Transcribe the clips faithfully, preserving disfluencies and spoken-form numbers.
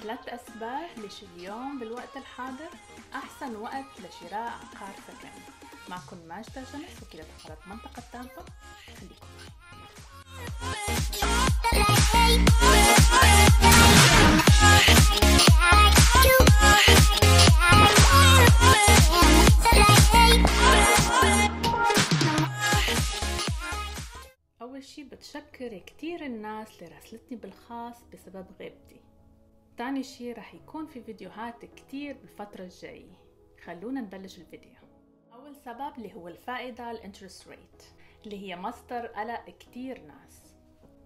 ثلاث أسباب ليش اليوم بالوقت الحاضر أحسن وقت لشراء عقار سكن. معكم ماجدة شمس وكيلة عقارات منطقة تامبا، خليكم أول شي بتشكر كتير الناس اللي راسلتني بالخاص بسبب غيبتي. تاني شي رح يكون في فيديوهات كتير بالفترة الجاية. خلونا نبلش الفيديو. أول سبب اللي هو الفائدة الانترست ريت اللي هي مصدر قلق كتير ناس.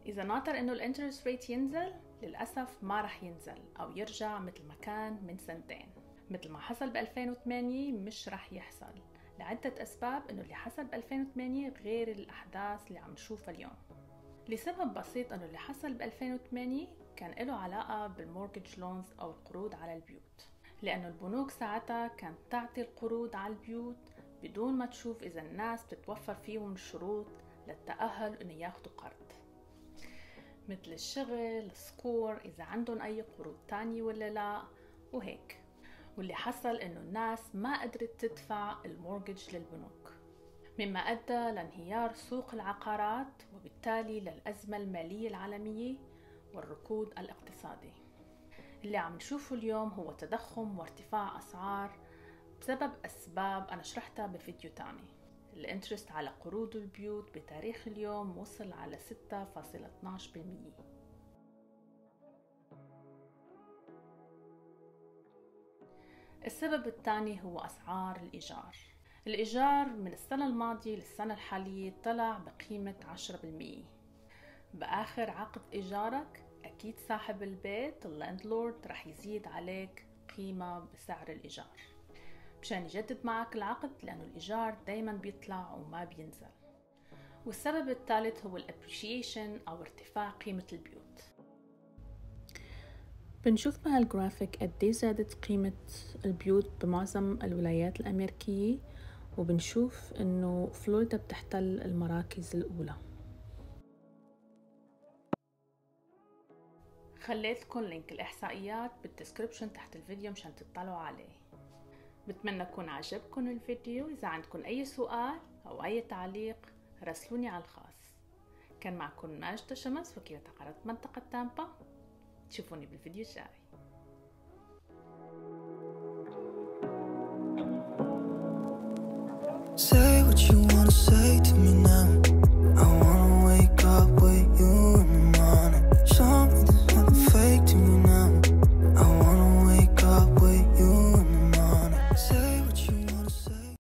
إذا ناطر إنه الانترست ريت ينزل للأسف ما رح ينزل أو يرجع مثل ما كان من سنتين، مثل ما حصل ب ألفين وثمانية مش رح يحصل لعدة أسباب، إنه اللي حصل ب ألفين وثمانية غير الأحداث اللي عم نشوفها اليوم. لسبب بسيط إنه اللي حصل ب ألفين وثمانية كان له علاقة بالموركيج لونز أو القروض على البيوت، لأنه البنوك ساعتها كانت تعطي القروض على البيوت بدون ما تشوف إذا الناس بتتوفر فيهم الشروط للتأهل إنه ياخدوا قرض، مثل الشغل، السكور، إذا عندهم أي قروض تانية ولا لا وهيك. واللي حصل إنه الناس ما قدرت تدفع المورجج للبنوك، مما أدى لانهيار سوق العقارات وبالتالي للأزمة المالية العالمية والركود الاقتصادي. اللي عم نشوفه اليوم هو تضخم وارتفاع أسعار بسبب أسباب أنا شرحتها بفيديو تاني. الانترست على قروض البيوت بتاريخ اليوم وصل على ستة فاصلة اثناعش بالمية. السبب الثاني هو أسعار الإيجار. الإيجار من السنة الماضية للسنة الحالية طلع بقيمة عشرة بالمية. بآخر عقد إيجارك أكيد صاحب البيت اللاندلورد رح يزيد عليك قيمة بسعر الإيجار مشان يجدد معك العقد، لأنه الإيجار دايما بيطلع وما بينزل. والسبب الثالث هو الأبريشيشن أو ارتفاع قيمة البيوت. بنشوف بهالجرافيك قديه زادت قيمة البيوت بمعظم الولايات الأمريكية، وبنشوف إنه فلوريدا بتحتل المراكز الأولى. خليت لكم لينك الإحصائيات بالديسكربشن تحت الفيديو مشان تطلعوا عليه. بتمنى يكون عجبكم الفيديو. إذا عندكم أي سؤال أو أي تعليق راسلوني على الخاص. كان معكم ماجدة شمس وكيلة عقارات منطقة تامبا، تشوفوني بالفيديو الجاي.